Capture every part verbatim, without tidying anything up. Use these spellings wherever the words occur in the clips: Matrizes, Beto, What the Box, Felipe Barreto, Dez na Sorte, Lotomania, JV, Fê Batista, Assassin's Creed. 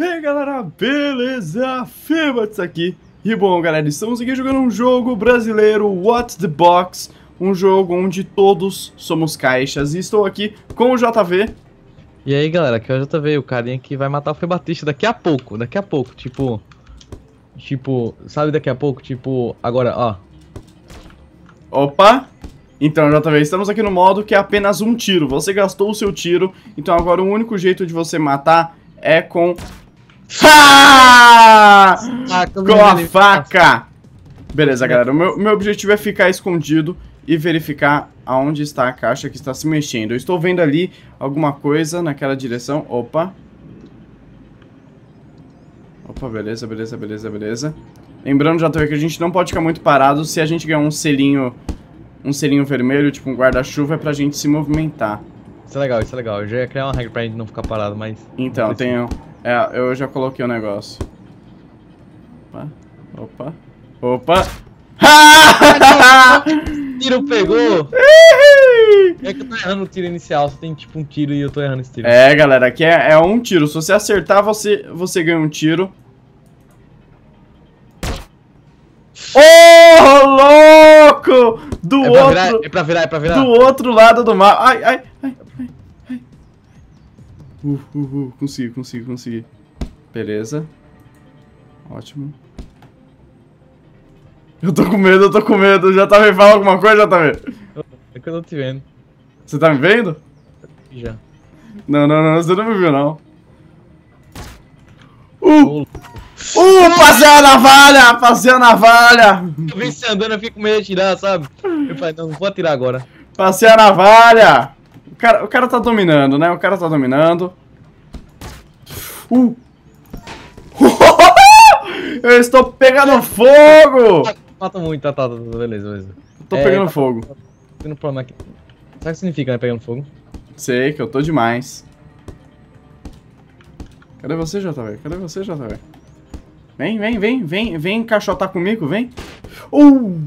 E aí galera, beleza? Fê Batista aqui. E bom galera, estamos aqui jogando um jogo brasileiro, What the Box. Um jogo onde todos somos caixas. E estou aqui com o J V. E aí galera, aqui é o J V, o carinha que vai matar o Fê Batista daqui a pouco. Daqui a pouco, tipo... Tipo, sabe daqui a pouco? Tipo, agora, ó. Opa! Então, J V, estamos aqui no modo que é apenas um tiro. Você gastou o seu tiro, então agora o único jeito de você matar é com... Ah! Ah, com a faca! Beleza, galera. O meu, meu objetivo é ficar escondido e verificar aonde está a caixa que está se mexendo. Eu estou vendo ali alguma coisa naquela direção. Opa! Opa, beleza, beleza, beleza, beleza. Lembrando, J V, que a gente não pode ficar muito parado. Se a gente ganhar um selinho... Um selinho vermelho, tipo um guarda-chuva, é pra gente se movimentar. Isso é legal, isso é legal. Eu já ia criar uma regra pra gente não ficar parado, mas... Então, tenho... É, eu já coloquei o negócio. Opa, opa, opa. O tiro pegou! É que eu tô errando o tiro inicial, só tem tipo um tiro e eu tô errando esse tiro. É, galera, aqui é, é um tiro. Se você acertar, você, você ganha um tiro. Oh, louco! Do é pra outro... Virar, é pra virar, é pra virar. Do outro lado do mapa. Ai, ai, ai, ai, ai. Uh, uh, uh. Consegui, consegui, consegui. Beleza. Ótimo. Eu tô com medo, eu tô com medo. Já tá me falando alguma coisa, já tá vendo? É que eu tô te vendo. Você tá me vendo? Já. Não, não, não. Você não me viu, não. Uh! Uh, passei a navalha, passei a navalha. Eu vi você andando, eu fico com medo de atirar, sabe? Eu falei, não, não vou atirar agora. Passei a navalha. O cara, o cara tá dominando, né? O cara tá dominando. Uh. Eu estou pegando fogo. Mata muito, tá, tá, tá, beleza, beleza. Eu tô é, pegando tá, fogo. Tendo problema aqui. Sabe o que significa, né, pegando fogo? Sei, que eu tô demais. Cadê você, J V? Cadê você, J V? Vem, vem, vem, vem, vem encaixotar comigo, vem. Uh!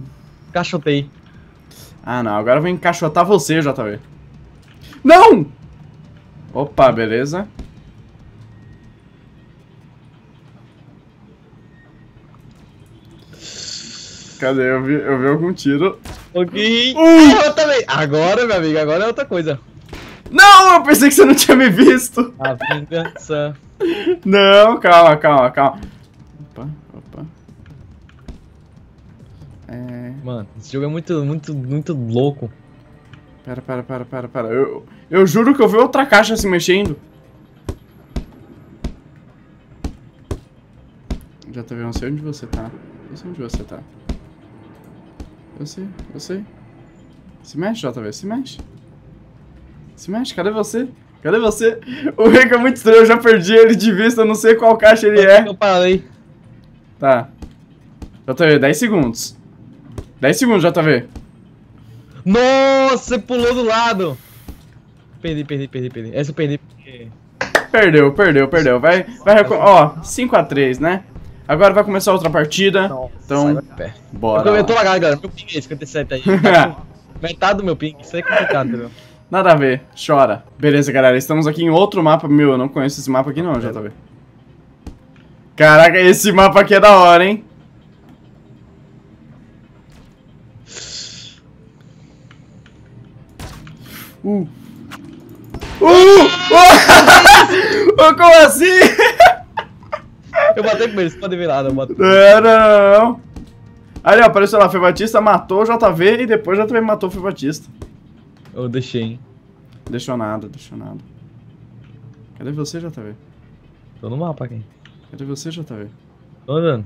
Encaixotei. Ah, não, agora eu vou encaixotar você, J V. Não! Opa, beleza. Cadê? Eu vi, eu vi algum tiro. Ok. Uh! Eu também. Agora, meu amigo, agora é outra coisa. Não, eu pensei que você não tinha me visto. A vingança. Não, calma, calma, calma. Opa, opa. É... Mano, esse jogo é muito, muito, muito louco. Pera, pera, pera, pera, pera. Eu, eu juro que eu vi outra caixa se mexendo. Já tá vendo? Não sei onde você tá. Não sei onde você tá. Eu sei, eu sei. Se mexe, J V, se mexe. Se mexe, cadê você? Cadê você? O Rick é muito estranho, eu já perdi ele de vista, eu não sei qual caixa ele é. Eu parei. Tá. J V, dez segundos. dez segundos, J V. Nossa, você pulou do lado. Perdi, perdi, perdi, perdi. Essa eu perdi porque... Perdeu, perdeu, perdeu. Vai, vai... Ó, cinco a três, né? Agora vai começar outra partida. Nossa, então, bora. Eu, eu tô lagado, galera. Meu ping é cinquenta e sete aí. Metade do meu ping. Isso aí é complicado, entendeu? Nada a ver. Chora. Beleza, galera. Estamos aqui em outro mapa. Meu, eu não conheço esse mapa aqui não, J V. Caraca, esse mapa aqui é da hora, hein? Uh! Uh! uh! Como assim? Eu bati com ele, você pode ver nada, eu bato. Não, não, não. Ali, ó, apareceu lá, Fê Batista matou o J V e depois o J V matou o Fê Batista. Eu deixei, hein? Deixou nada, deixou nada. Cadê você, J V? Tô no mapa aqui. Cadê você, J V? Tô andando.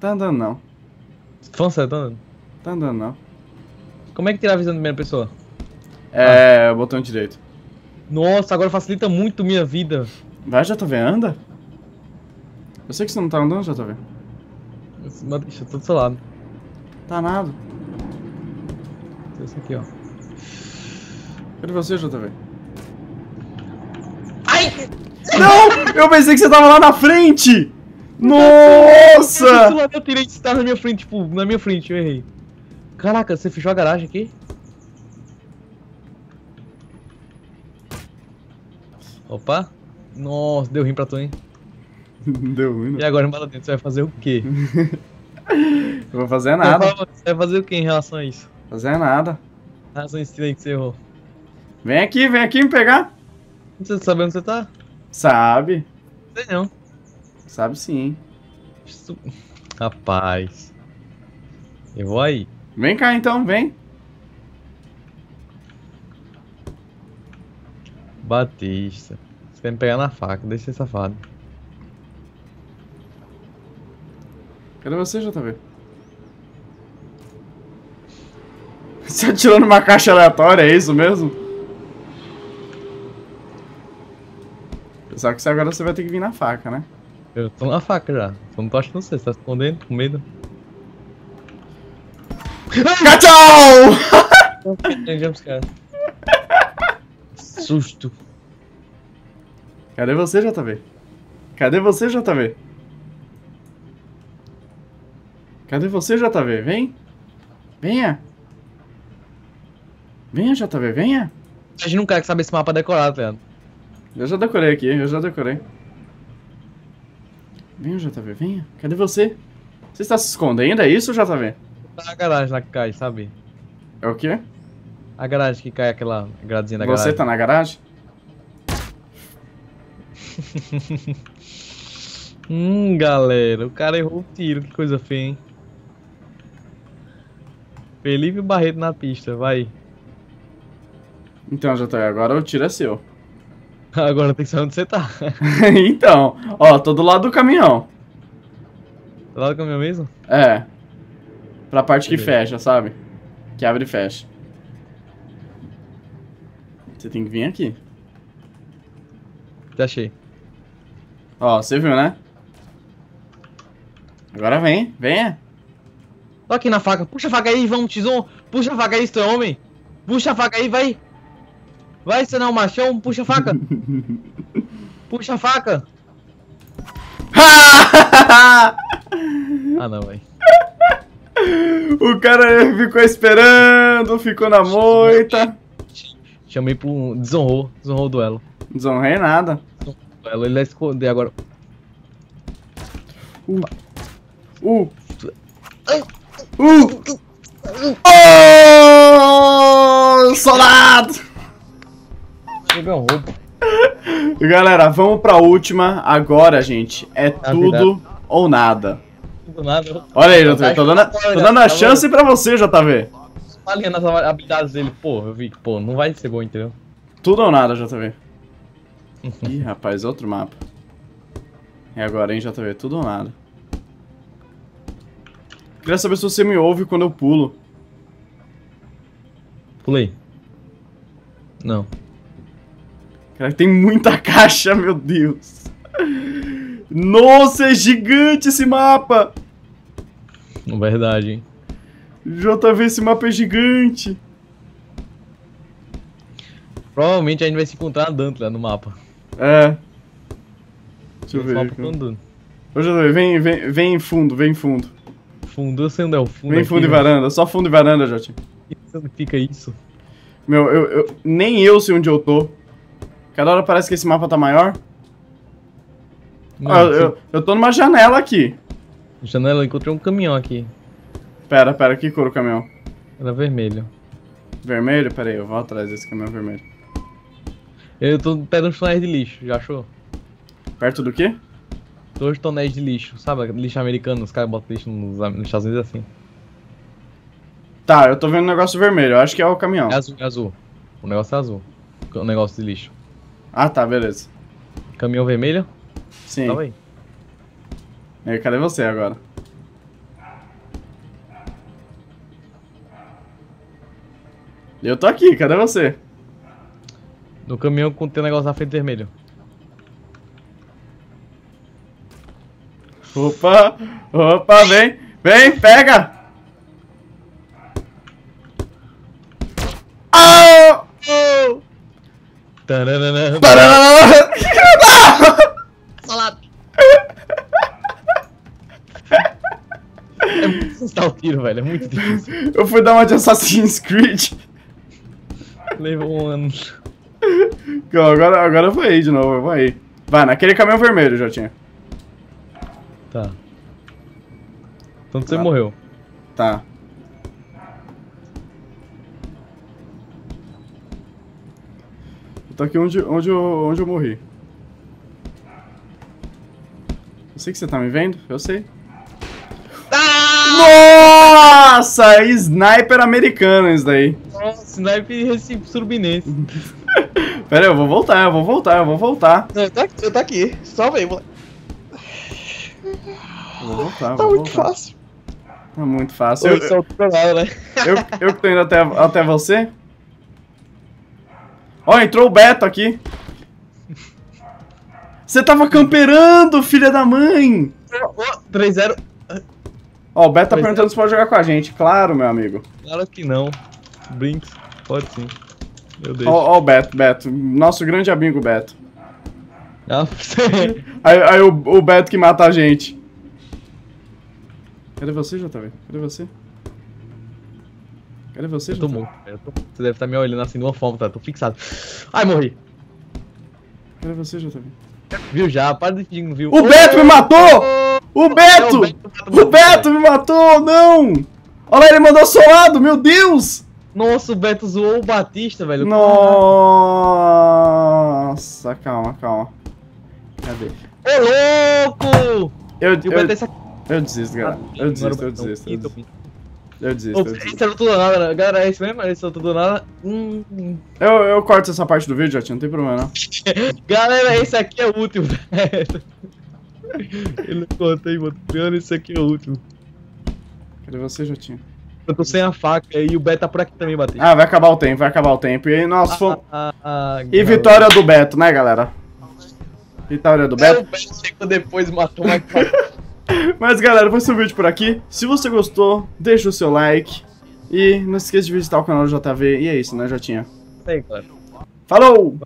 Tá andando, não. Fã, você tá andando? Tá andando, não. Como é que tirar a visão da primeira pessoa? É, ah. Botão direito. Nossa, agora facilita muito minha vida. Vai, J V, anda. Eu sei que você não tá andando, J V. Mas deixa, eu tô do seu lado. Tá nada. Esse aqui, ó. Cadê você, J V? Ai! Não! Eu pensei que você tava lá na frente! Nossa! Eu tirei de estar na minha frente, tipo, na minha frente, eu errei. Caraca, você fechou a garagem aqui? Opa! Nossa, deu rim pra tu, hein? Não deu ruim, não. E agora, Baladinho, você vai fazer o quê? Não vou fazer nada. Você vai fazer o quê em relação a isso? Fazer nada. Em relação a esse tiro aí que você errou. Vem aqui, vem aqui me pegar. Você sabe onde você tá? Sabe. Sei não. Sabe sim. Isso... Rapaz. Eu vou aí. Vem cá então, vem. Batista. Você quer me pegar na faca, deixa esse safado. Cadê você, J V? Você atirou numa caixa aleatória, é isso mesmo? Só que agora você vai ter que vir na faca, né? Eu tô na faca já, só não tô achando você, você tá escondendo, com medo. Tchau! Susto. Cadê você, J V? Cadê você, J V? Cadê você, J V? Vem! Venha! Venha, J V, venha! Imagina um cara que sabe esse mapa decorado, Leandro. Eu já decorei aqui, eu já decorei. Venha, J V, venha. Cadê você? Você está se escondendo, é isso, J V? Tá na garagem lá que cai, sabe? É o quê? A garagem que cai, aquela gradezinha da você garagem. Você tá na garagem? Hum, galera, o cara errou o tiro, que coisa feia, hein? Felipe Barreto na pista, vai. Então, J V, agora o tiro é seu. Agora tem que saber onde você tá. Então, ó, tô do lado do caminhão. Do lado do caminhão mesmo? É. Pra parte que fecha, sabe? Que abre e fecha. Você tem que vir aqui. Já achei. Ó, você viu, né? Agora vem, venha. Tô aqui na faca, puxa a faca aí, vamos, Tizon. Puxa a faca aí, você é homem. Puxa a faca aí, vai. Vai, você não é um machão, puxa a faca. Puxa a faca. Ah, não, velho. O cara ficou esperando, ficou na moita. Chamei pro... Desonrou, desonrou o duelo. Desonrei nada. Ele vai esconder agora. Uh. Uh. Uh. Oh! Solado! Chega um roubo. Galera, vamos pra última agora, gente. É tudo ou nada. Tudo nada. Olha aí, J V. Tô dando, tô dando a chance pra você, J V. Alinhando as habilidades dele, pô, eu vi que, pô, não vai ser bom, entendeu? Tudo ou nada, J V. Ih, rapaz, outro mapa. É agora, hein, J V? Tudo ou nada. Queria saber se você me ouve quando eu pulo. Pulei. Não. Cara, tem muita caixa, meu Deus. Nossa, é gigante esse mapa. É verdade, hein. J V, esse mapa é gigante. Provavelmente a gente vai se encontrar andando lá no mapa. É. Deixa eu ver. Ô, J V, vem, vem, vem fundo, vem fundo. Fundo, eu sei onde é o fundo. Vem fundo aqui, e varanda, mas... só fundo e varanda, Jotinho. Onde fica isso? Meu, eu, eu, nem eu sei onde eu tô. Cada hora parece que esse mapa tá maior. Não, ah, eu, eu, eu tô numa janela aqui. Janela, eu encontrei um caminhão aqui. Pera, pera, que cor o caminhão? Era vermelho. Vermelho? Pera aí, eu vou atrás desse caminhão vermelho. Eu tô perto dos tonéis de lixo, já achou? Perto do quê? Dois tonéis de lixo, sabe? Lixo americano, os caras botam lixo nos, nos Estados Unidos assim. Tá, eu tô vendo um negócio vermelho, eu acho que é o caminhão. É azul, é azul. O negócio é azul. O negócio de lixo. Ah, tá, beleza. Caminhão vermelho? Sim. Tá aí. E cadê você agora? Eu tô aqui, cadê você? No caminhão com o negócio da frente vermelho. Opa! Opa, vem! Vem, pega! Oh! Oh! Taranana! Taranana! Salado! É muito assustar o tiro, velho. É muito difícil. Eu fui dar uma de Assassin's Creed. Levou um ano. Agora, agora eu vou aí de novo, eu vou aí. Vai, naquele caminhão vermelho, Jotinha. Tá. Então você tá. morreu. Tá. Eu tô aqui onde, onde, eu, onde eu morri. Eu sei que você tá me vendo, eu sei. Ah! Nossa! Sniper americano isso daí. Nossa, sniper Recife Surubinense. Pera aí, eu vou voltar, eu vou voltar, eu vou voltar. Eu tô aqui, eu tô aqui. Só vem, moleque. Eu vou voltar, eu tá vou muito voltar. fácil. É muito fácil. Eu, eu, eu, eu que tô indo até, até você. Ó, entrou o Beto aqui. Você tava camperando, filha da mãe! três zero. Ó, o Beto tá perguntando se pode jogar com a gente. Claro, meu amigo. Claro que não. Brinks, pode sim. Meu Deus. Ó, ó o Beto, Beto. Nosso grande amigo Beto. Ah, você... aí aí o, o Beto que mata a gente. Cadê você, J V? Cadê você? Cadê você, J V? Eu tô morto. Você deve estar me olhando assim de uma forma, tá? Tô fixado. Ai, morri. Cadê você, J V? Viu já, para de fingir que não viu. O Beto me matou! O Beto! O Beto me matou, não! Olha lá, ele mandou solado, meu Deus! Nossa, o Beto zoou o Batista, velho. Nossa, calma, calma. Cadê? Ô, louco! Eu, eu, eu desisto, galera. Eu desisto, eu desisto. Eu desisto. Eu desisto, eu desisto. Esse era tudo nada, galera. É isso mesmo? Esse era tudo nada. Hum, hum. Eu, eu corto essa parte do vídeo, Jotinho, não tem problema, não. Galera, esse aqui é o último, velho. Ele não conta aí, mano. Esse aqui é o último. Cadê você, Jotinho? Eu tô sem a faca e o Beto tá por aqui também, Batista. Ah, vai acabar o tempo, vai acabar o tempo. E aí nós fomos... Ah, ah, ah, e vitória do Beto, né, galera? Vitória do Beto. É, o Beto chegou depois e matou mais. Mas galera, foi esse o vídeo por aqui. Se você gostou, deixa o seu like. E não se esqueça de visitar o canal do J V. E é isso, né, Jotinha? É, claro. Falou!